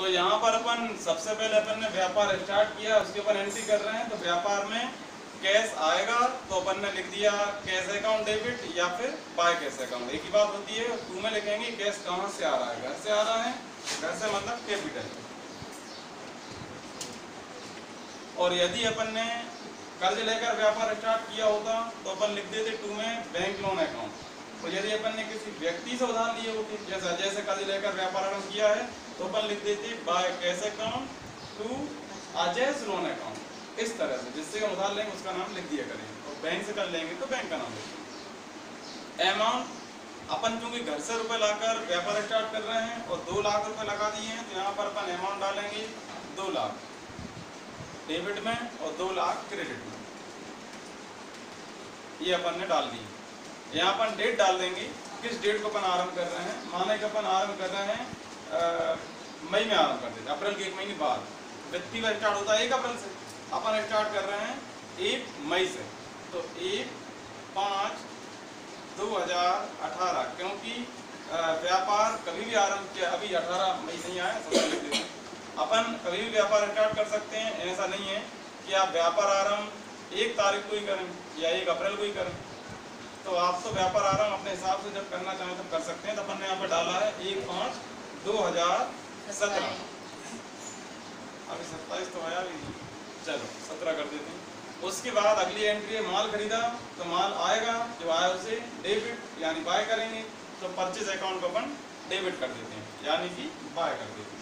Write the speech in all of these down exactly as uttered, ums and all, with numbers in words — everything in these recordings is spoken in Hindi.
तो यहाँ पर अपन सबसे पहले अपन ने व्यापार स्टार्ट किया, उसके ऊपर एंट्री कर रहे हैं। तो व्यापार में कैश आएगा तो अपन ने लिख दिया कैश अकाउंट डेबिट या फिर बाय कैश अकाउंट। एक ही बात होती है, टू में लिखेंगे कैश कहाँ से आ रहा है, घर से आ रहा है, घर से मतलब कैपिटल। और यदि अपन ने कर्ज लेकर व्यापार स्टार्ट किया होता तो अपन लिख देते टू में बैंक लोन अकाउंट। और यदि अपन ने किसी व्यक्ति से उधार लिए होते जैसा जैसे कर्ज लेकर व्यापार आरम्भ किया है तो अपन लिख देते by cash account to Ajay's loan account, इस तरह से जिससे हम उधार लेंगे उसका नाम लिख दिया करेंगे और बैंक से कर लेंगे तो बैंक का नाम लिखेंगे। अमाउंट अपन चूँकि घर से रुपये लाकर व्यापार स्टार्ट कर रहे हैं और दो लाख रुपये लगा दिए हैं तो यहाँ पर अपन अमाउंट डालेंगे दो लाख डेबिट में और दो लाख क्रेडिट में, ये अपन ने डाल दी। यहाँ अपन डेट डाल देंगे, किस डेट को अपन आरंभ कर रहे हैं। माने कि अपन आरंभ कर रहे हैं मई में, आरंभ कर देते अप्रैल के एक महीने बाद। वित्तीय वर्ष स्टार्ट होता है एक अप्रैल से, अपन स्टार्ट कर रहे हैं एक मई से, तो एक पाँच दो हजार अठारह क्योंकि व्यापार कभी भी आरंभ किया, अभी अठारह मई नहीं आया सबसे, अपन कभी भी व्यापार स्टार्ट कर सकते हैं। ऐसा नहीं है कि आप व्यापार आरम्भ एक तारीख को ही करें या एक अप्रैल को ही करें, तो आप तो व्यापार आरम्भ अपने हिसाब से जब करना चाहें तब कर सकते हैं। तो अपन ने यहाँ पर डाला है एक पाँच दो हजार सत्रह, अभी सत्ताईस तो आया भी, चलो सत्रह कर देते हैं। उसके बाद अगली एंट्री है माल खरीदा, तो माल आएगा, जो आया उसे डेबिट यानी बाय करेंगे, तो परचेज अकाउंट को अपन डेबिट कर देते हैं यानी कि बाय कर देते हैं।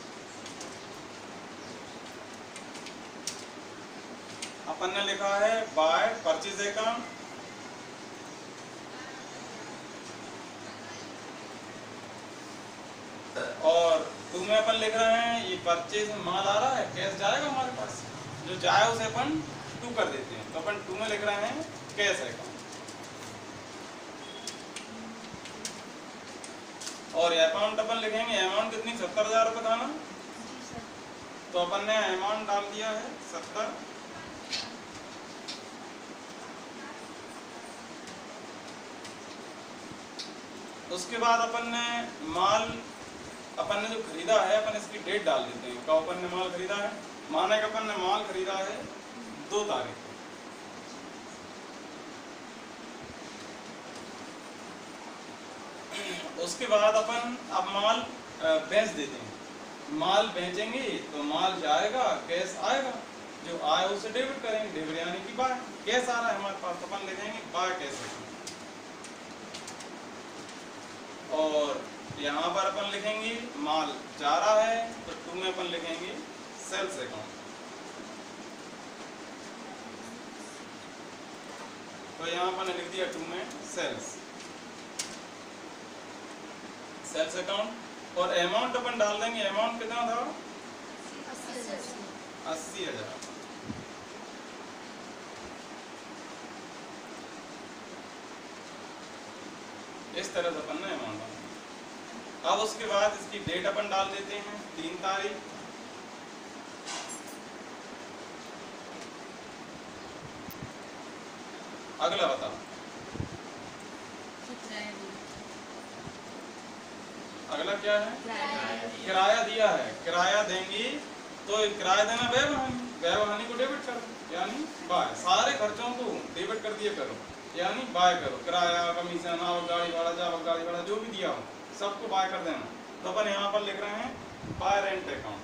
अपन ने लिखा है बाय परचेज अकाउंट, और तुम्हें अपन लिख रहे हैं ये परचेज माल आ रहा है, कैश जाएगा हमारे पास, जो जाए उसे अपन टू कर देते हैं, तो अपन टू में लिख रहे हैं कैश अकाउंट। और अकाउंट अपन लिखेंगे अमाउंट कितनी, सत्तर हजार रुपये था ना, तो अपन ने अमाउंट डाल दिया है सत्तर। उसके बाद अपन ने माल अपन ने जो खरीदा है अपन इसकी डेट डाल देते हैं, कब अपन ने माल खरीदा है। माना कि अपन ने माल खरीदा है दो तारीख को। उसके बाद अपन अब माल बेच देते हैं, माल बेचेंगे तो माल जाएगा, कैश आएगा, जो आए उसे डेबिट करेंगे, डेबिट यानी कि बाय। कैश आ रहा है हमारे पास तो अपन ले जाएंगे बाय कैश। और यहाँ पर अपन लिखेंगे माल जा रहा है तो टू में अपन लिखेंगे सेल्स अकाउंट। तो यहाँ अपन लिख दिया टू में सेल्स सेल्स अकाउंट। और अमाउंट अपन डाल देंगे, अमाउंट कितना था, अस्सी हजार। इस तरह से अपन ने अमाउंट डाला। अब उसके बाद इसकी डेट अपन डाल देते हैं तीन तारीख। अगला बताओ, अगला क्या है, किराया दिया है, किराया देंगे तो किराया देना व्यवहानी, व्यवहानी को डेबिट करो यानी बाय, सारे खर्चों को डेबिट कर दिया करो यानी बाय करो, किराया, कमीशन, आओ गाड़ी भाड़ा, जाओ गाड़ी भाड़ा, जो भी दिया हो सबको बाय कर देना। तो अपन यहाँ पर लिख रहे हैं बाय रेंट अकाउंट।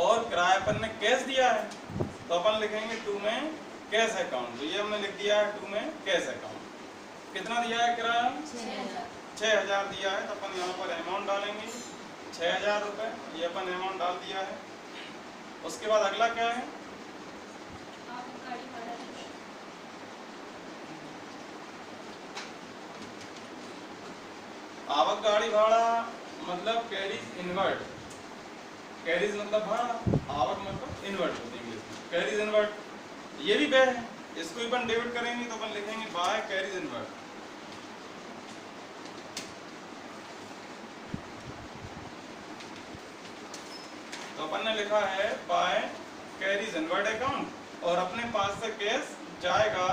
और किराया अपन ने कैश दिया है तो अपन लिखेंगे टू में कैश अकाउंट, तो ये हमने लिख दिया है टू में कैश अकाउंट। कितना दिया है किराया, छः हजार दिया है, तो अपन यहाँ पर अमाउंट डालेंगे छः हजार रुपये, ये अपन अमाउंट डाल दिया है। उसके बाद अगला क्या है, आवक गाड़ी भाड़ा मतलब कैरीज इनवर्ट, कैरीज मतलब भाड़ा, आवक मतलब इनवर्ट होती है इंग्लिश में, कैरीज इनवर्ट, ये भी व्यय है, इसको भी अपन डेबिट करेंगे तो अपन लिखेंगे बाय कैरीज इनवर्ट। तो अपन ने लिखा है बाय कैरीज इनवर्ट अकाउंट। और अपने पास से कैश जाएगा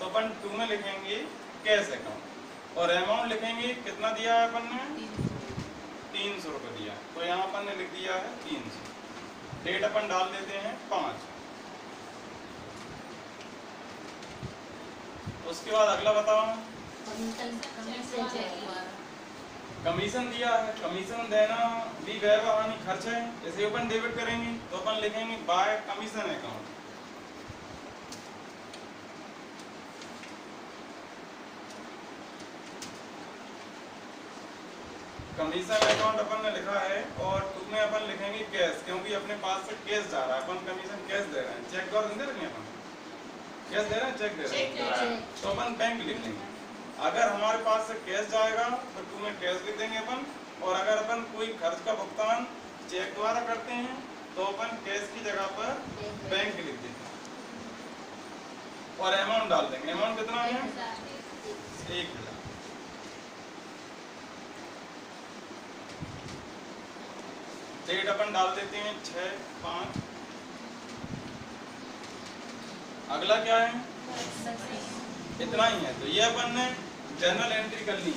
तो अपन टू में लिखेंगे कैश अकाउंट। और अमाउंट लिखेंगे कितना दिया है अपन ने, तीन सौ रुपये दिया, तो यहाँ अपन ने लिख दिया है तीन सौ। डेट अपन डाल देते हैं पाँच। उसके बाद अगला बताओ, कमीशन दिया है, कमीशन देना भी गैर बहानी खर्च है, इसे अपन डेबिट करेंगे तो अपन लिखेंगे by commission account. Commission account अपन ने लिखा है और उसमें अपन लिखेंगे कैश, क्योंकि अपने पास से कैश जा रहा है, अपन कमीशन कैश दे रहे हैं, चेक दो दे रहे हैं, अपन कैश दे रहे हैं, चेक दे रहे हैं, तो अपन बैंक लिख लेंगे। अगर हमारे पास से कैश जाएगा तो टू में कैश लिख देंगे अपन, और अगर अपन कोई खर्च का भुगतान चेक द्वारा करते हैं तो अपन कैश की जगह पर बैंक लिख देंगे और अमाउंट डाल देंगे। अमाउंट कितना है, एक हजार। डेट अपन डाल देते हैं छः पाँच। अगला क्या है, इतना ही है, तो ये अपन ने जनरल एंट्री कर ली।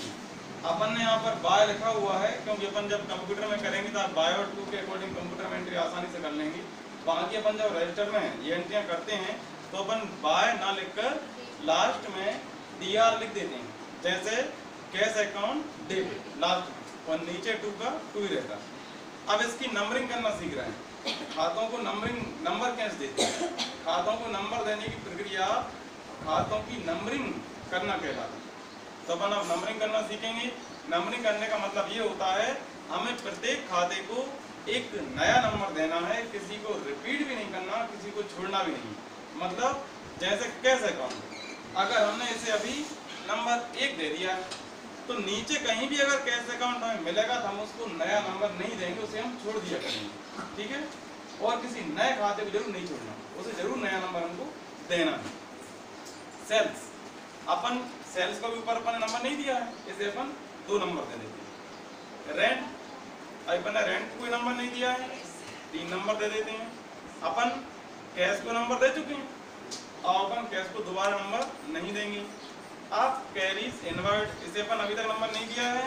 अपन ने यहाँ पर बाय लिखा हुआ है क्योंकि अपन जब कंप्यूटर में करेंगे तो आप बाय और टू के अकॉर्डिंग कंप्यूटर में एंट्री आसानी से कर लेंगे। बाकी अपन जब रजिस्टर में ये एंट्रियाँ करते हैं तो अपन बाय ना लिखकर लास्ट में डी आर लिख देते हैं, जैसे कैश अकाउंट डेबिट लास्ट और नीचे टू का टू ही रहता। अब इसकी नंबरिंग करना सीख रहे हैं, खातों को नंबरिंग नंबर कैसे देते हैं, खातों को नंबर देने की प्रक्रिया खातों की नंबरिंग करना कहलाता है। तो अपन अब नंबरिंग करना सीखेंगे। नंबरिंग करने का मतलब ये होता है हमें प्रत्येक खाते को एक नया नंबर देना है, किसी को रिपीट भी नहीं करना, किसी को छोड़ना भी नहीं। मतलब जैसे कैश अकाउंट, अगर हमने इसे अभी नंबर एक दे दिया तो नीचे कहीं भी अगर कैश अकाउंट हमें मिलेगा तो हम उसको नया नंबर नहीं देंगे, उसे हम छोड़ दिया करेंगे, ठीक है। और किसी नए खाते को जरूर नहीं छोड़ना, उसे जरूर नया नंबर हमको देना है। सेल्स, अपन सेल्स को भी ऊपर अपन ने नंबर नहीं दिया है, इसे अपन दो नंबर दे देते हैं। रेंट, अपन ने रेंट को भी नंबर नहीं दिया है, तीन नंबर दे देते हैं। अपन कैश को नंबर दे चुके हैं और अपन कैश को दोबारा नंबर नहीं देंगे। आप कैरीज इनवर्ट, इसे अपन अभी तक नंबर नहीं दिया है,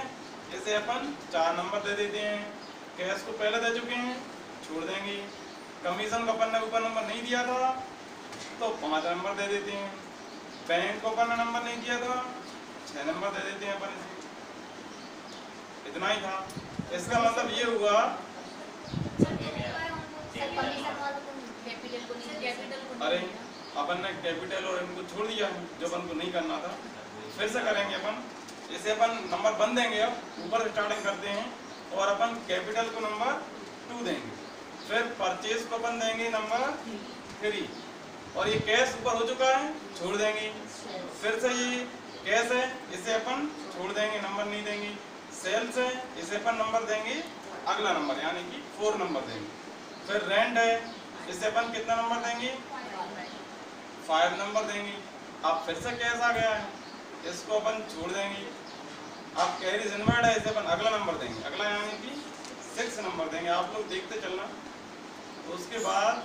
इसे अपन चार नंबर दे देते हैं। कैश को पहले दे चुके हैं, छोड़ देंगे। कमीशन को अपन ने ऊपर नंबर नहीं दिया था तो पाँच नंबर दे देते हैं। बैंक को अपन ने नंबर नहीं दिया था, छः नंबर दे देते हैं अपन इसे। इतना ही था। इसका मतलब ये हुआ, अरे अपन ने कैपिटल और इनको छोड़ दिया है जो अपन को नहीं करना था। फिर से करेंगे अपन, इसे अपन नंबर बन देंगे, अब ऊपर स्टार्टिंग करते हैं और अपन कैपिटल को नंबर टू देंगे, फिर परचेज को अपन देंगे नंबर थ्री, और ये कैश ऊपर हो चुका है छोड़ देंगे। फिर से ये कैश है, इसे अपन छोड़ देंगे, नंबर नहीं देंगे। सेल्स है, इसे अपन नंबर देंगे, अगला नंबर यानी कि फोर नंबर देंगे। फिर रेंट है, इसे अपन कितना नंबर देंगे, फाइव नंबर देंगे। अब फिर से कैश आ गया है, इसको अपन छोड़ देंगे। अब कैरीज इनवर्ड है, इसे अपन अगला नंबर देंगे, अगला यानी कि सिक्स नंबर देंगे, आप लोग देखते चलना। उसके बाद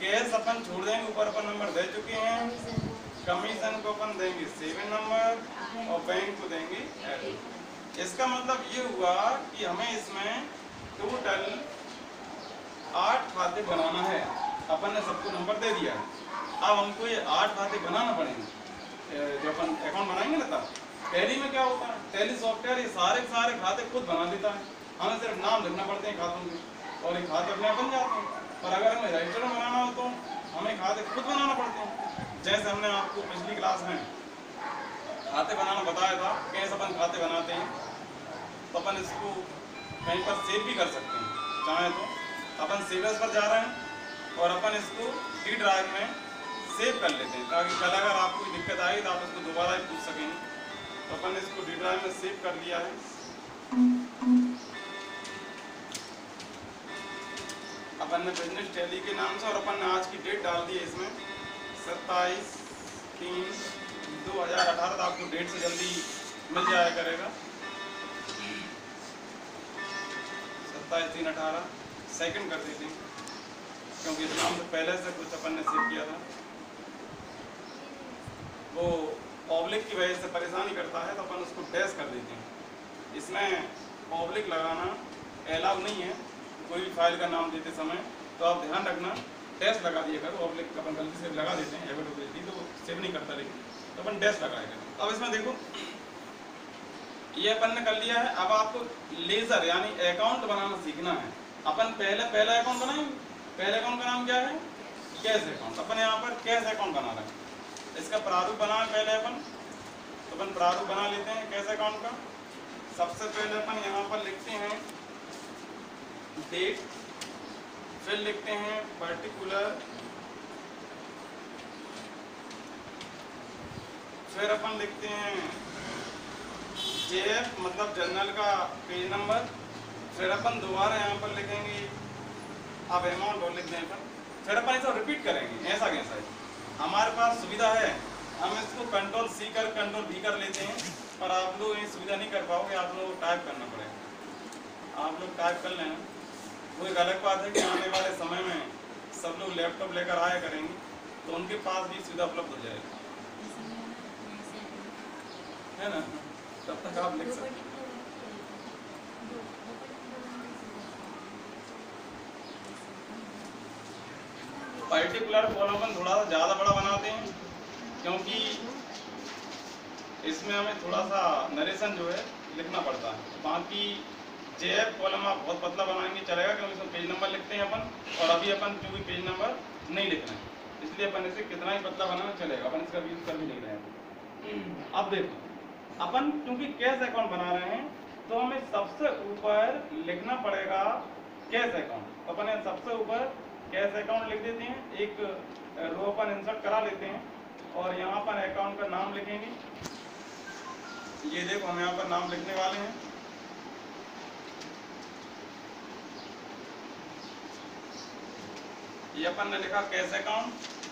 कैश अपन छोड़ देंगे, ऊपर अपन नंबर दे चुके हैं। कमीशन को अपन देंगे सेवन नंबर और बैंक को देंगे एट। इसका मतलब ये हुआ कि हमें इसमें टोटल आठ खाते बनाना है, अपन ने सबको नंबर दे दिया है। अब हमको ये आठ खाते बनाना पड़ेंगे जो अपन अकाउंट बनाएंगे ना। तब टैली में क्या होता है, टैली सॉफ्टवेयर ये सारे सारे खाते खुद बना देता है, हमें सिर्फ नाम लिखना पड़ते हैं खातों के और ये खाते अपने बन जाते हैं। पर अगर हमें रजिस्टर में बनाना हो तो हमें खाते खुद बनाना पड़ते हैं। जैसे हमने आपको पिछली क्लास में खाते बनाना बताया था, कैसे अपन खाते बनाते हैं, तो अपन इसको कहीं पर सेव भी कर सकते हैं चाहें तो। अपन सेवर्स पर जा रहे हैं और अपन इसको डी ड्राइव में सेव कर लेते हैं, ताकि कल अगर आपको कोई दिक्कत आएगी तो आप उसको दोबारा ही पूछ सकेंगे। तो अपन इसको डी ड्राइव में सेव कर लिया है। अपन ने बिजनेस टैली के नाम से, और अपन ने आज की डेट डाल दी है इसमें सत्ताईस तीन दो हजार अठारह। तो आपको डेट से जल्दी मिल जाया करेगा सत्ताईस तीन अठारह। सेकंड कर देते हैं क्योंकि इस नाम से पहले से कुछ अपन ने सेव किया था, वो ऑब्लिक की वजह से परेशानी करता है तो अपन उसको डैश कर देते हैं। इसमें ऑब्लिक लगाना अलाउ नहीं है, कोई भी फाइल का नाम देते समय तो आप ध्यान रखना डैश लगा दिया कर। ऑब्लिक अपन गलती से लगा देते हैं, एबिट हो जाती है तो सेव नहीं करता, लेकिन तो अपन डैश लगाएगा। अब इसमें देखो ये अपन ने कर लिया है, अब आपको लेज़र यानी अकाउंट बनाना सीखना है। अपन पहले पहला अकाउंट बनाएंगे, पहले अकाउंट का नाम क्या है, कैश अकाउंट। अपन यहाँ पर कैश अकाउंट बना रहे हैं, इसका प्रारूप बना पहले अपन, तो अपन प्रारूप बना लेते हैं कैश अकाउंट का। सबसे पहले अपन यहाँ पर लिखते हैं डेट, फिर लिखते हैं पर्टिकुलर, फिर अपन लिखते हैं जेएफ मतलब जर्नल का पेज नंबर, फिर अपन दोबारा यहाँ पर लिखेंगे अब अमाउंट और लिख दें अपन, फिर अपन इसको रिपीट करेंगे। ऐसा कैसा है, हमारे पास सुविधा है, हम इसको कंट्रोल सी कर कंट्रोल वी कर लेते हैं, पर आप लोग ये सुविधा नहीं कर पाओगे, आप लोग टाइप करना पड़ेगा। आप लोग टाइप कर लें, वो एक अलग बात है कि आने वाले समय में सब लोग लैपटॉप लेकर आया करेंगे तो उनके पास भी सुविधा उपलब्ध हो जाएगी, है ना। तब तक आप लिख सकते हैं। पर्टिकुलर कॉलम थोड़ा सा ज़्यादा बड़ा बनाते हैं क्योंकि इसमें हमें थोड़ा सा नरेशन जो है लिखना पड़ता है। बाकी जेएफ कॉलम आप बहुत पतला बनाएंगे चलेगा, क्योंकि इसमें पेज नंबर लिखते हैं अपन, और अभी अपन जो भी पेज नंबर नहीं लिख रहे हैं, इसलिए अपन इसे कितना ही पतला बनाना चलेगा, अपन इसका यूज कर भी नहीं रहे हैं। अब देखो अपन क्योंकि कैश अकाउंट बना रहे हैं तो हमें सबसे ऊपर लिखना पड़ेगा कैश अकाउंट। अपन सबसे ऊपर कैश अकाउंट लिख देते हैं, एक रो अपन इंसर्ट करा लेते हैं, और यहाँ पर अकाउंट का नाम लिखेंगे। ये देखो हम यहाँ पर नाम लिखने वाले हैं, ये अपन ने लिखा कैश अकाउंट।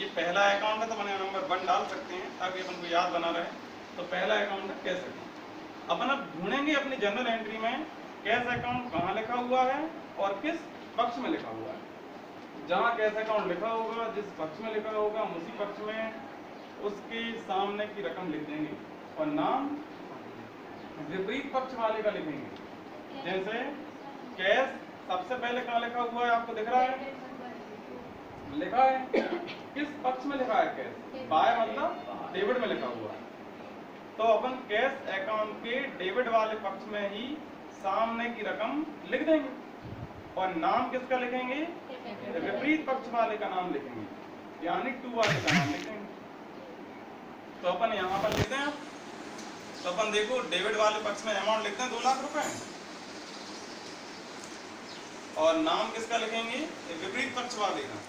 ये पहला अकाउंट है तो अपन नंबर वन डाल सकते हैं ताकि अपन को याद बना रहे। तो पहला अकाउंट है कैश अकाउंट। अपन अब ढूंढेंगे अपनी जनरल एंट्री में कैश अकाउंट कहाँ लिखा हुआ है और किस पक्ष में लिखा हुआ है। जहाँ कैश अकाउंट लिखा होगा, जिस पक्ष में लिखा होगा, उसी पक्ष में उसके सामने की रकम लिख देंगे और नाम विपरीत पक्ष वाले का लिखेंगे। जैसे कैश सबसे पहले कहाँ लिखा हुआ है, आपको दिख रहा है लिखा है, किस पक्ष में लिखा है कैश, बाय मतलब डेबिट में लिखा हुआ है। तो अपन कैश अकाउंट के डेबिट वाले पक्ष में ही सामने की रकम लिख देंगे, और नाम किसका लिखेंगे, विपरीत पक्ष वाले का नाम लिखेंगे, यानी टू वाले का नाम लिखेंगे। तो अपन यहाँ पर लिखते हैं, तो अपन देखो डेबिट वाले पक्ष में अमाउंट लिखते हैं दो लाख रुपए, और नाम किसका लिखेंगे, विपरीत पक्ष वाले का।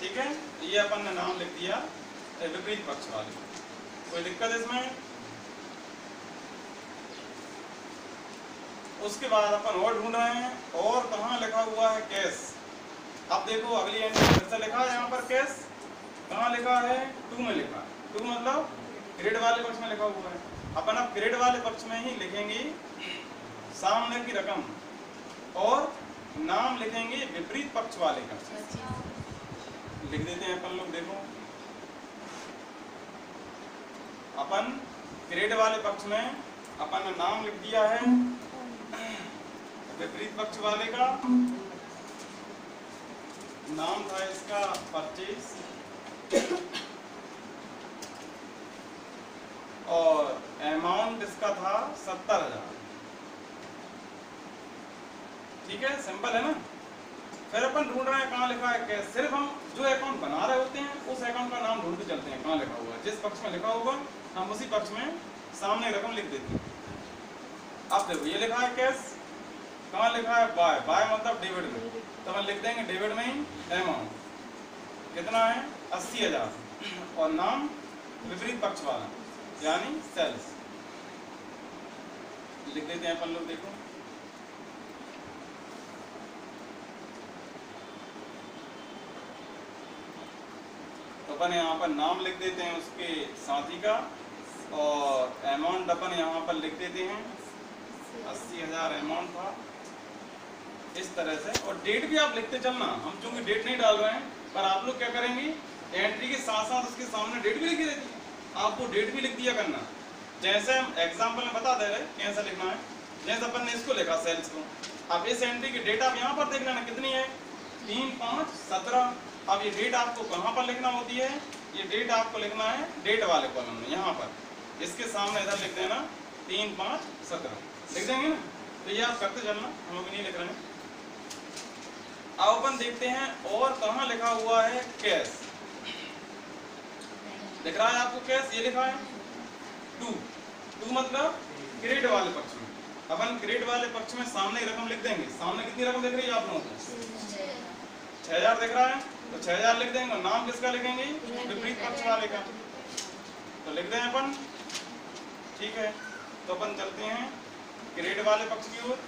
ठीक है, ये अपन ने नाम लिख दिया विपरीत पक्ष वाले, कोई दिक्कत इसमें। उसके बाद अपन और ढूंढ रहे हैं और कहाँ लिखा हुआ है कैश। अब देखो अगली एंट्री फिर से लिखा है यहाँ पर कैश, कहाँ लिखा है, टू में लिखा है, टू मतलब क्रेडिट वाले पक्ष में लिखा हुआ है। अपन अब क्रेडिट वाले पक्ष में ही लिखेंगे सामने की रकम, और नाम लिखेंगे विपरीत पक्ष वाले का। लिख देते हैं अपन लोग, देखो अपन क्रेडिट वाले पक्ष में अपन ने नाम लिख दिया है विपरीत पक्ष वाले का, नाम था इसका परचेज, और अमाउंट इसका था सत्तर हजार। ठीक है, सिंपल है ना। फिर अपन ढूंढ रहे हैं कहाँ लिखा है कैश, सिर्फ हम जो अकाउंट बना रहे होते हैं उस अकाउंट का नाम ढूंढते चलते हैं, कहाँ लिखा हुआ है, जिस पक्ष में लिखा होगा हम उसी पक्ष में सामने रकम लिख देते हैं। अब देखो ये लिखा है कैश, कहाँ लिखा है, बाय, बाय मतलब डेबिट में, तो हम लिख देंगे डेबिट में ही अमाउंट कितना है अस्सी हजार, और नाम विपरीत पक्ष वाला यानी सेल्स लिख देते हैं अपन लोग। देखो अपन यहाँ पर नाम लिख देते हैं उसके साथी का, और अमाउंट अपन यहाँ पर लिख देते हैं अस्सी हजार अमाउंट था, इस तरह से। और डेट भी आप लिखते चलना, हम चूंकि डेट नहीं डाल रहे हैं पर आप लोग क्या करेंगे, एंट्री के साथ साथ उसके सामने डेट भी लिख देती है, आपको डेट भी लिख दिया करना। जैसे हम एग्जाम्पल में बता दे रहे हैं कैसा लिखना है, जैसे अपन ने इसको लिखा सेल्स को, अब इस एंट्री की डेट आप यहाँ पर देखना ना कितनी है, तीन पाँच सत्रह। अब ये डेट आपको कहाँ पर लिखना होती है, ये डेट आपको लिखना है डेट वाले कॉलम में, यहाँ पर इसके सामने इधर लिख देना तीन पाँच सत्रह लिख देंगे ना, तो ये आप करते चलना, हम लोग नहीं लिख रहे हैं। अब अपन देखते हैं और कहाँ लिखा हुआ है कैश, दिख रहा है आपको कैश, ये लिखा है टू टू मतलब क्रेडिट वाले पक्ष में, अपन क्रेडिट वाले पक्ष में सामने रकम लिख देंगे। सामने कितनी रकम दिख रही है आप लोगों को, छह हजार दिख रहा है, तो छह हजार लिख देंगे। नाम किसका लिखेंगे, विपरीत पक्ष वाले का, तो लिख दें अपन, ठीक है। तो अपन चलते हैं क्रेडिट वाले पक्ष की ओर,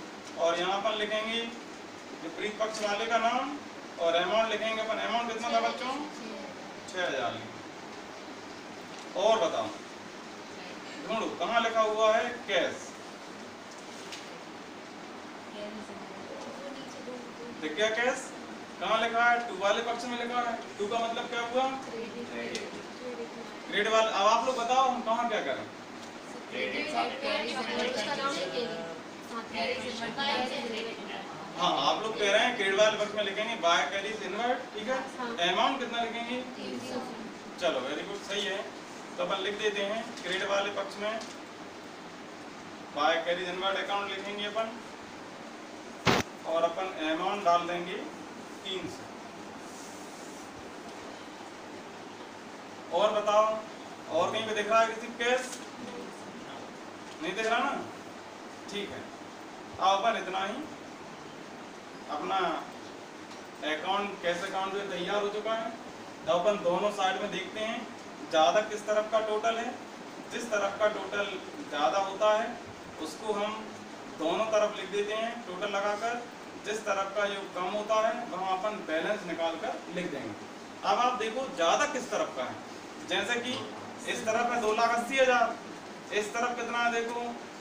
और यहाँ पर लिखेंगे विपरीत पक्ष वाले का नाम और अमाउंट लिखेंगे अपन। अमाउंट कितना था बच्चों, छह हजार लिखेंगे। और बताओ, ढूंढो कहाँ लिखा हुआ है कैश, देख क्या कैश कहाँ लिखा है, टू वाले पक्ष में लिखा है। टू का मतलब क्या हुआ, क्रेडिट वाले। अब आप लोग बताओ हम कहाँ क्या करें, हाँ आप लोग कह रहे हैं क्रेडिट वाले पक्ष में लिखेंगे बाय कैरीज इनवर्ट, ठीक है। अमाउंट कितना लिखेंगे, चलो वेरी गुड, सही है। तो अपन लिख देते हैं क्रेडिट वाले पक्ष में बाय कैरीज इनवर्ट अकाउंट लिखेंगे अपन, और अपन अमाउंट डाल देंगे तीन सौ। और बताओ और कहीं पे दिख रहा है किसी केस, नहीं दिख रहा ना, ठीक है। अब अपन इतना ही, अपना अकाउंट कैश अकाउंट जो तैयार हो चुका है। तो अपन दोनों साइड में देखते हैं ज़्यादा किस तरफ का टोटल है, जिस तरफ का टोटल ज़्यादा होता है उसको हम दोनों तरफ लिख देते हैं टोटल लगाकर, जिस तरफ का ये कम होता है वहाँ अपन बैलेंस निकाल कर लिख देंगे। अब आप देखो ज़्यादा किस तरफ का है, जैसे कि इस तरफ है दो लाख अस्सी हज़ार, इस तरफ कितना है देखो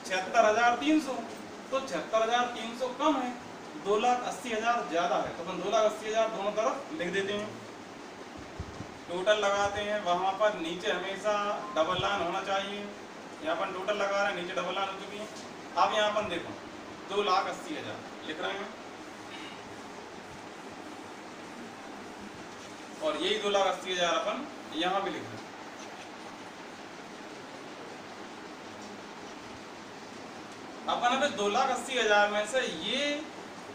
छिहत्तर हज़ार तीन सौ, तो छिहत्तर हज़ार तीन सौ कम है, दो लाख अस्सी हज़ार ज़्यादा है, तो अपन दो लाख अस्सी हज़ार दोनों तरफ लिख देते हैं। टोटल लगाते हैं, वहाँ पर नीचे हमेशा डबल लाइन होना चाहिए, यहाँ पर टोटल लगा रहे हैं, नीचे डबल लाइन हो चुकी है। अब यहाँ पर देखो दो लाख अस्सी हजार लिख रहे हैं, और यही दो लाख अस्सी हजार अपन यहाँ भी लिख रहे हैं। अपन अभी दो लाख अस्सी हजार में से ये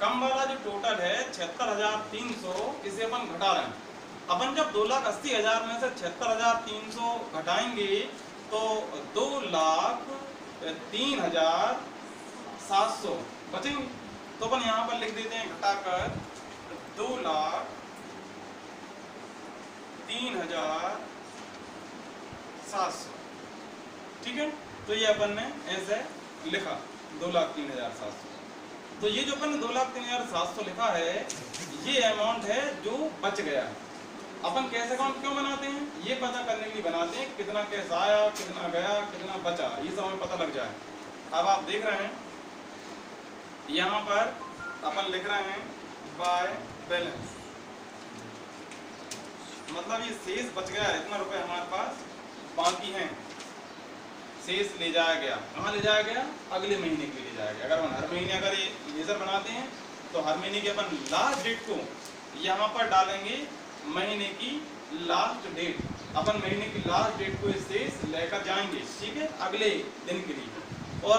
कम वाला जो टोटल है छिहत्तर हजार तीन सौ, इसे अपन घटा रहे हैं। अपन जब दो लाख अस्सी हजार में से छिहत्तर हजार तीन सौ घटाएंगे तो दो लाख तीन हजार सात सौ बचेंगे, तो अपन यहाँ पर लिख देते हैं घटाकर दो लाख तीन हजार सात सौ, ठीक है। तो ये अपन ने ऐसे लिखा दो लाख तीन हजार सात सौ। तो ये जो अपन ने दो लाख तीन हजार सात सौ लिखा है, ये अमाउंट है जो बच गया। अपन कैश अकाउंट क्यों बनाते हैं, ये पता करने के लिए बनाते हैं कितना कैश आया, कितना गया, कितना बचा, ये सब हमें पता लग जाए। अब आप देख रहे हैं यहाँ पर अपन लिख रहे हैं बाय बैलेंस, मतलब ये शेष बच गया, इतना रुपए हमारे पास बाकी हैं, शेष ले जाया गया। कहाँ ले जाया गया, अगले महीने के लिए ले जाया गया। अगर हम हर महीने अगर ये लेजर बनाते हैं तो हर महीने के अपन लास्ट डेट को यहाँ पर डालेंगे, महीने की लास्ट डेट, अपन महीने की लास्ट डेट को शेष लेकर जाएंगे, ठीक है, अगले दिन के लिए। और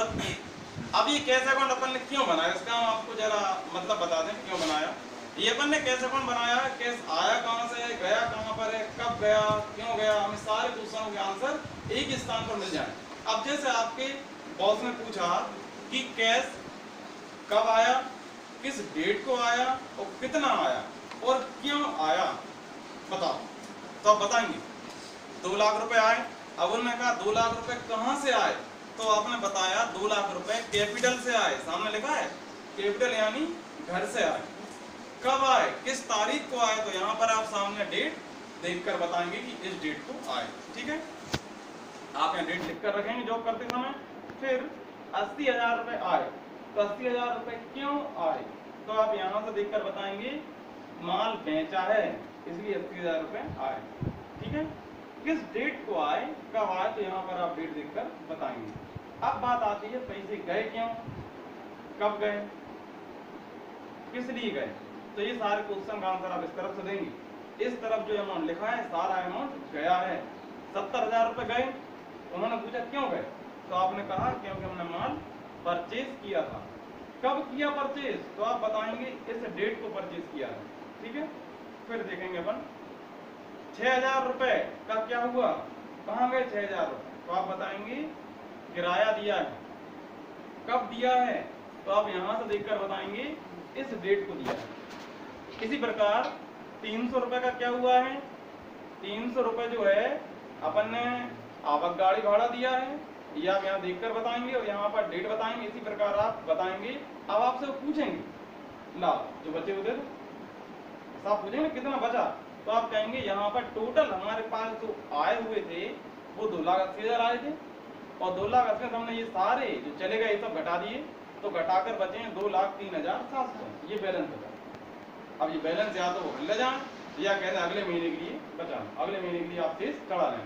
अब ये कैश अकाउंट अपन ने क्यों बनाया, इसका हम आपको जरा मतलब बता दें क्यों बनाया। ये अपन ने कैश अकाउंट बनाया, कैश आया कहाँ से है, गया कहाँ पर है, कब गया, क्यों गया, हमें सारे क्वेश्चनों के आंसर एक स्थान पर मिल जाए। अब जैसे आपके बॉस ने पूछा कि कैश कब आया, किस डेट को आया और कितना आया और क्यों आया, बताओ, तो आप बताएंगे दो लाख रुपए आए। अब उन्होंने कहा दो लाख रुपए कहाँ से आए, तो आपने बताया दो लाख रुपए कैपिटल से आए, सामने लिखा है कैपिटल यानी घर से आए। कब आए, किस तारीख को आए, तो यहाँ पर आप सामने डेट देखकर बताएंगे कि इस डेट को आए, ठीक है। आप यहाँ डेट लिख कर रखेंगे जॉब करते समय। फिर अस्सी हजार रुपये आए, तो अस्सी हजार रुपये क्यों आए, तो आप यहाँ से देख कर बताएंगे माल बेचा है, इसलिए अस्सी हजार रुपए आए। ठीक है, किस डेट को आए, कब आए, तो यहाँ पर आप डेट देखकर बताएंगे। अब बात आती है पैसे गए क्यों, कब गए, किस लिए गए। तो ये सारे क्वेश्चन का आंसर आप इस तरफ से देंगे। इस तरफ जो अमाउंट लिखा है सारा अमाउंट गया है। सत्तर हजार रुपये गए, उन्होंने पूछा क्यों गए, तो आपने कहा क्योंकि हमने माल परचेज किया था। कब किया परचेज, तो आप बताएंगे इस डेट को परचेज किया है। ठीक है, फिर देखेंगे अपन छह हजार रुपए का क्या हुआ, कहाँ गए छह हजार रुपए, तो आप बताएंगे किराया दिया है। कब दिया है, तो आप यहाँ से देखकर बताएंगे इस डेट को दिया है। इसी प्रकार तीन सौ रुपए का क्या हुआ है, तीन सौ रुपए जो है अपन ने आवक गाड़ी भाड़ा दिया है, ये आप यहाँ देखकर बताएंगे और यहाँ पर डेट बताएंगे। इसी प्रकार आप बताएंगे। अब आपसे पूछेंगे ना जो बचे उधर साहब पूछेंगे कितना बचा, तो आप कहेंगे यहाँ पर टोटल हमारे पास जो तो आए हुए थे वो दो लाख अस्सी हजार आए थे, और दो लाख अस्सी हजार हमने ये सारे जो चले गए सब घटा दिए, तो घटाकर बचे हैं दो लाख तीन हजार सात सौ। ये बैलेंस बचा। अब ये बैलेंस या तो ले जाए या कहते हैं अगले महीने के लिए बचा, अगले महीने के लिए आप शेष चढ़ा लें,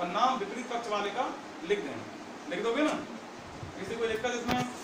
और नाम विपरीत पक्ष वाले का लिख देना, लिख दोगे ना, किसी को लिखकर इसमें